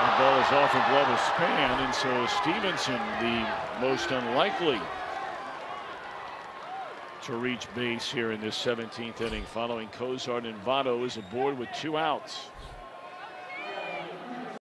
That ball is off of Glover's span, and so Stephenson, the most unlikely to reach base here in this 17th inning, following Cozart and Votto, is aboard with two outs.